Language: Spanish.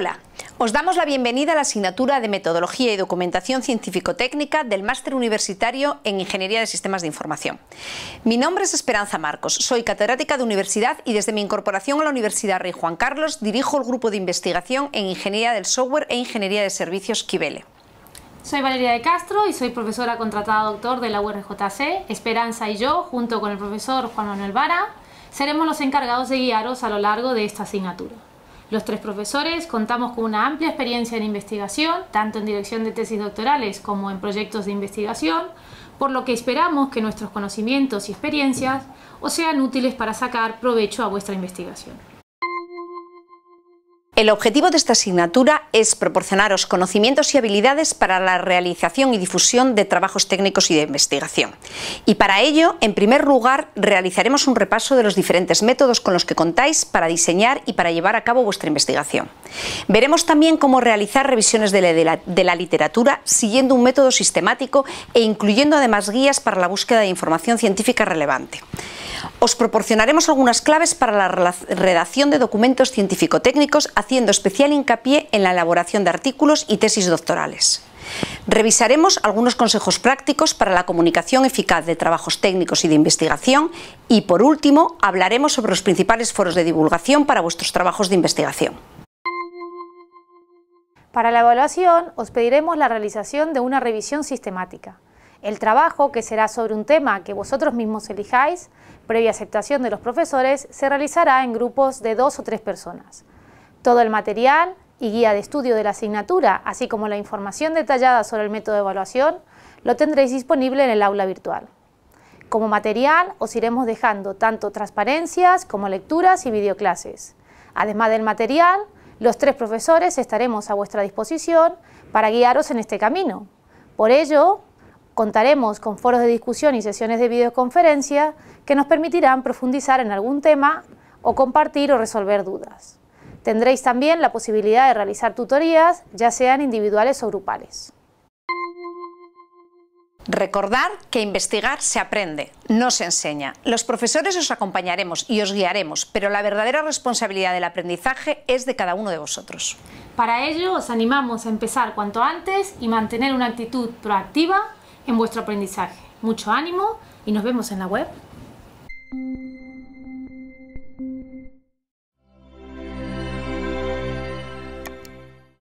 Hola, os damos la bienvenida a la asignatura de Metodología y Documentación Científico-Técnica del Máster Universitario en Ingeniería de Sistemas de Información. Mi nombre es Esperanza Marcos, soy catedrática de universidad y desde mi incorporación a la Universidad Rey Juan Carlos dirijo el grupo de investigación en Ingeniería del Software e Ingeniería de Servicios QIBELE. Soy Valeria de Castro y soy profesora contratada doctor de la URJC. Esperanza y yo, junto con el profesor Juan Manuel Vara, seremos los encargados de guiaros a lo largo de esta asignatura. Los tres profesores contamos con una amplia experiencia en investigación, tanto en dirección de tesis doctorales como en proyectos de investigación, por lo que esperamos que nuestros conocimientos y experiencias os sean útiles para sacar provecho a vuestra investigación. El objetivo de esta asignatura es proporcionaros conocimientos y habilidades para la realización y difusión de trabajos técnicos y de investigación. Y para ello, en primer lugar, realizaremos un repaso de los diferentes métodos con los que contáis para diseñar y para llevar a cabo vuestra investigación. Veremos también cómo realizar revisiones de la literatura siguiendo un método sistemático e incluyendo además guías para la búsqueda de información científica relevante. Os proporcionaremos algunas claves para la redacción de documentos científico-técnicos, haciendo especial hincapié en la elaboración de artículos y tesis doctorales. Revisaremos algunos consejos prácticos para la comunicación eficaz de trabajos técnicos y de investigación y, por último, hablaremos sobre los principales foros de divulgación para vuestros trabajos de investigación. Para la evaluación, os pediremos la realización de una revisión sistemática. El trabajo, que será sobre un tema que vosotros mismos elijáis, previa aceptación de los profesores, se realizará en grupos de 2 o 3 personas. Todo el material y guía de estudio de la asignatura, así como la información detallada sobre el método de evaluación, lo tendréis disponible en el aula virtual. Como material, os iremos dejando tanto transparencias como lecturas y videoclases. Además del material, los tres profesores estaremos a vuestra disposición para guiaros en este camino. Por ello, contaremos con foros de discusión y sesiones de videoconferencia que nos permitirán profundizar en algún tema o compartir o resolver dudas. Tendréis también la posibilidad de realizar tutorías, ya sean individuales o grupales. Recordar que investigar se aprende, no se enseña. Los profesores os acompañaremos y os guiaremos, pero la verdadera responsabilidad del aprendizaje es de cada uno de vosotros. Para ello, os animamos a empezar cuanto antes y mantener una actitud proactiva en vuestro aprendizaje. Mucho ánimo y nos vemos en la web.